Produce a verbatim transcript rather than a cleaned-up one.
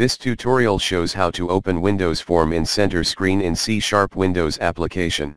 This tutorial shows how to open Windows Form in center screen in C sharp Windows application.